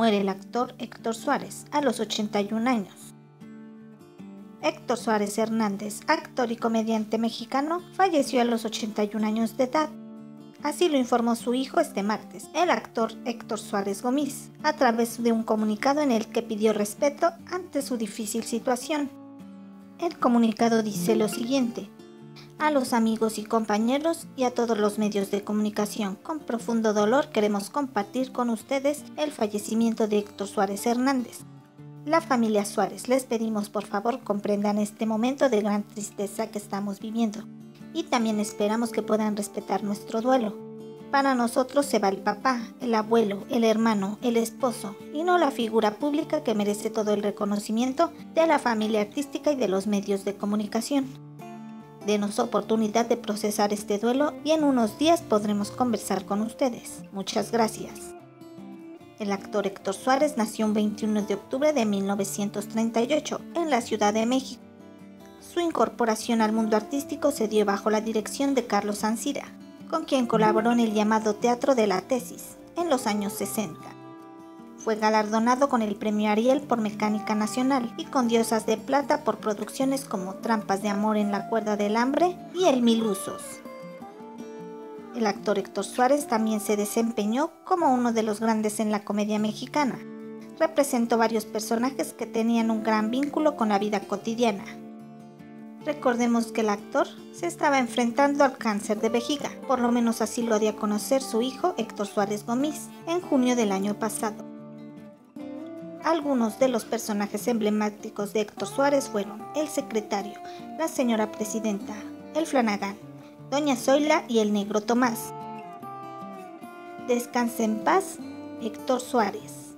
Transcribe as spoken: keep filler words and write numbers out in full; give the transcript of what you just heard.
muere el actor Héctor Suárez a los ochenta y un años. Héctor Suárez Hernández, actor y comediante mexicano, falleció a los ochenta y un años de edad. Así lo informó su hijo este martes, el actor Héctor Suárez Gomis, a través de un comunicado en el que pidió respeto ante su difícil situación. El comunicado dice lo siguiente: a los amigos y compañeros y a todos los medios de comunicación, con profundo dolor queremos compartir con ustedes el fallecimiento de Héctor Suárez Hernández. La familia Suárez, les pedimos por favor comprendan este momento de gran tristeza que estamos viviendo. Y también esperamos que puedan respetar nuestro duelo. Para nosotros se va el papá, el abuelo, el hermano, el esposo, y no la figura pública que merece todo el reconocimiento de la familia artística y de los medios de comunicación. Denos oportunidad de procesar este duelo y en unos días podremos conversar con ustedes. Muchas gracias. El actor Héctor Suárez nació el veintiuno de octubre de mil novecientos treinta y ocho en la Ciudad de México. Su incorporación al mundo artístico se dio bajo la dirección de Carlos Ansira, con quien colaboró en el llamado Teatro de la Tesis, en los años sesenta. Fue galardonado con el Premio Ariel por Mecánica Nacional y con Diosas de Plata por producciones como Trampas de Amor en la Cuerda del Hambre y El Mil Usos. El actor Héctor Suárez también se desempeñó como uno de los grandes en la comedia mexicana. Representó varios personajes que tenían un gran vínculo con la vida cotidiana. Recordemos que el actor se estaba enfrentando al cáncer de vejiga, por lo menos así lo dio a conocer su hijo Héctor Suárez Gomis en junio del año pasado. Algunos de los personajes emblemáticos de Héctor Suárez fueron el secretario, la señora presidenta, el Flanagán, doña Zoila y el negro Tomás. Descanse en paz, Héctor Suárez.